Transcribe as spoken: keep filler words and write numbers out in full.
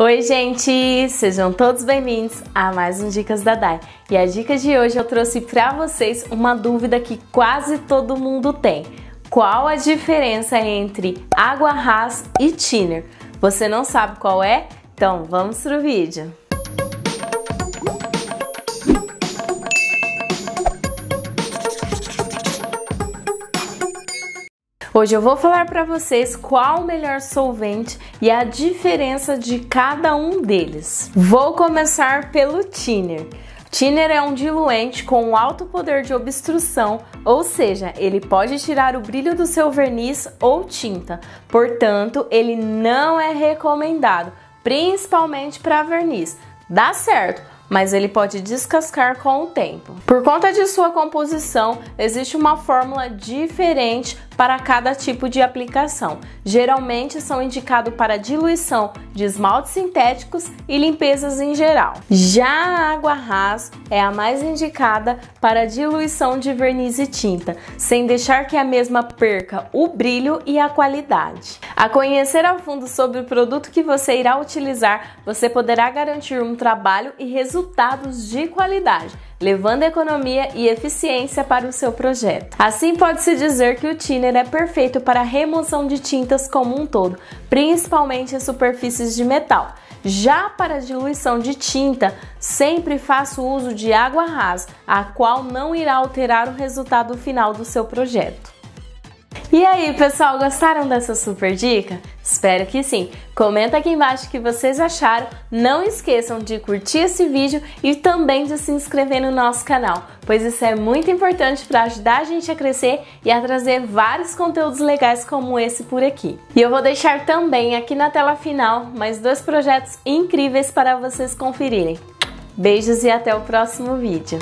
Oi gente, sejam todos bem-vindos a mais um Dicas da Day. E a dica de hoje eu trouxe para vocês uma dúvida que quase todo mundo tem. Qual a diferença entre aguarrás e thinner? Você não sabe qual é? Então vamos pro vídeo. Hoje eu vou falar para vocês qual o melhor solvente e a diferença de cada um deles. Vou começar pelo thinner. Thinner é um diluente com alto poder de obstrução, ou seja, ele pode tirar o brilho do seu verniz ou tinta. Portanto, ele não é recomendado, principalmente para verniz. Dá certo, mas ele pode descascar com o tempo. Por conta de sua composição, existe uma fórmula diferente para cada tipo de aplicação. Geralmente são indicados para diluição de esmaltes sintéticos e limpezas em geral. Já a aguarrás é a mais indicada para diluição de verniz e tinta, sem deixar que a mesma perca o brilho e a qualidade. A conhecer a fundo sobre o produto que você irá utilizar, você poderá garantir um trabalho e resultado resultados de qualidade, levando economia e eficiência para o seu projeto. Assim, pode-se dizer que o thinner é perfeito para a remoção de tintas como um todo, principalmente em superfícies de metal. Já para diluição de tinta, sempre faço uso de aguarrás, a qual não irá alterar o resultado final do seu projeto. E aí, pessoal, gostaram dessa super dica? Espero que sim! Comenta aqui embaixo o que vocês acharam, não esqueçam de curtir esse vídeo e também de se inscrever no nosso canal, pois isso é muito importante para ajudar a gente a crescer e a trazer vários conteúdos legais como esse por aqui. E eu vou deixar também aqui na tela final mais dois projetos incríveis para vocês conferirem. Beijos e até o próximo vídeo!